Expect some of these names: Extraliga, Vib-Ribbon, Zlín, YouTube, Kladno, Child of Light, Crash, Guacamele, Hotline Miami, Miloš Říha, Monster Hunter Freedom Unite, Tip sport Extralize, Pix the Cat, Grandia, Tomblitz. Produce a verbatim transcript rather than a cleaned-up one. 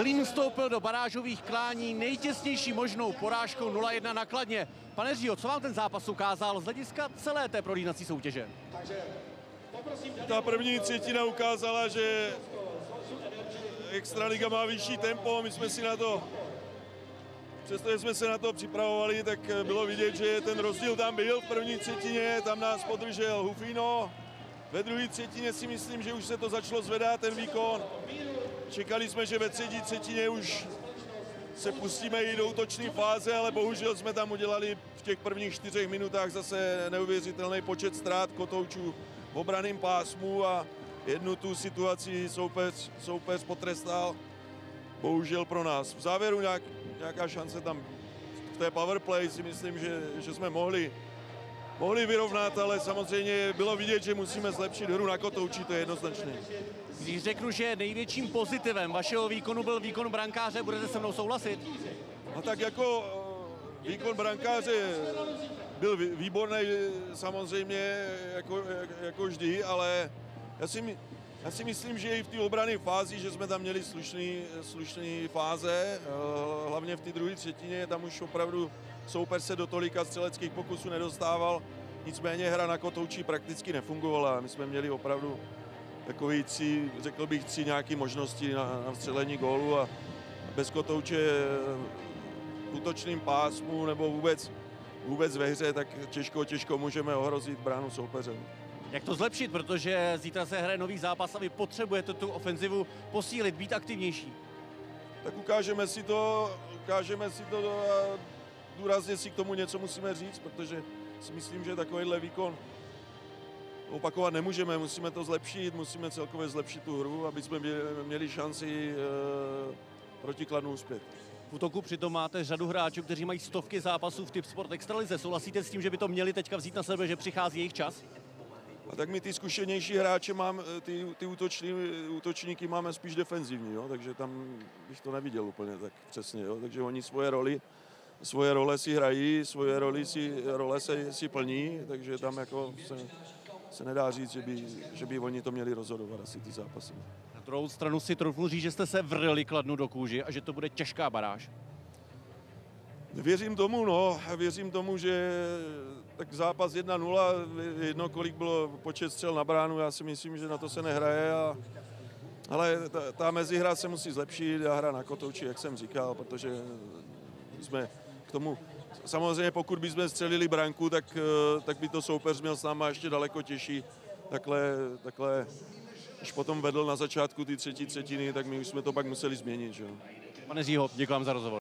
Zlín vstoupil do barážových klání nejtěsnější možnou porážkou nula jedna na Kladně. Pane Řího, co vám ten zápas ukázal z hlediska celé té prolínací soutěže? Ta první třetina ukázala, že Extraliga má vyšší tempo, my jsme si na to, přestože jsme se na to připravovali, tak bylo vidět, že ten rozdíl tam byl v první třetině, tam nás podržel Hufino. Ve druhé třetině si myslím, že už se to začalo zvedat, ten výkon. Čekali jsme, že ve třetí třetině už se pustíme i do útočné fáze, ale bohužel jsme tam udělali v těch prvních čtyřech minutách zase neuvěřitelný počet ztrát kotoučů v obranném pásmu a jednu tu situaci soupeř, soupeř potrestal. Bohužel pro nás. V závěru nějak, nějaká šance tam v té powerplay si myslím, že, že jsme mohli, mohli vyrovnat, ale samozřejmě bylo vidět, že musíme zlepšit hru na kotouči, to je jednoznačné. Když řeknu, že největším pozitivem vašeho výkonu byl výkon brankáře, budete se mnou souhlasit? A tak jako výkon brankáře byl výborný samozřejmě, jako, jako vždy, ale já si, já si myslím, že i v té obranné fázi, že jsme tam měli slušný, slušný fáze, hlavně v té druhé třetině, tam už opravdu soupeř se do tolika střeleckých pokusů nedostával, nicméně hra na kotoučí prakticky nefungovala, my jsme měli opravdu takový tři, řekl bych, tři nějaké možnosti na, na vstřelení gólu a bez kotouče v útočným pásmu nebo vůbec, vůbec ve hře, tak těžko, těžko můžeme ohrozit bránu soupeře. Jak to zlepšit, protože zítra se hraje nový zápas a vy potřebujete tu ofenzivu posílit, být aktivnější? Tak ukážeme si to, ukážeme si to a důrazně si k tomu něco musíme říct, protože si myslím, že takovýhle výkon opakovat nemůžeme, musíme to zlepšit, musíme celkově zlepšit tu hru, aby jsme měli šanci e, proti Kladnu uspět. V útoku přitom máte řadu hráčů, kteří mají stovky zápasů v Tip sport Extralize. Souhlasíte s tím, že by to měli teďka vzít na sebe, že přichází jejich čas? A tak my ty zkušenější hráče mám, ty, ty útoční, útočníky máme spíš defenzivní, jo? Takže tam bych to neviděl úplně tak přesně. Jo? Takže oni svoje roli, svoje role si hrají, svoje roli si, role se, si plní, takže tam jako se, se nedá říct, že by, že by oni to měli rozhodovat asi ty zápasy. Na druhou stranu si troufnu říct, že jste se vrli Kladnu do kůži a že to bude těžká baráž. Věřím tomu, no, věřím tomu, že tak zápas jedna nula, jedno kolik bylo počet střel na bránu, já si myslím, že na to se nehraje, a, ale ta, ta mezihra se musí zlepšit a hra na kotouči, jak jsem říkal, protože jsme k tomu, samozřejmě pokud bychom střelili branku, tak, tak by to soupeř měl s náma ještě daleko těžší, takhle, takhle, když potom vedl na začátku ty třetí třetiny, tak my už jsme to pak museli změnit, že jo. Pane Řího, děkuji vám za rozhovor.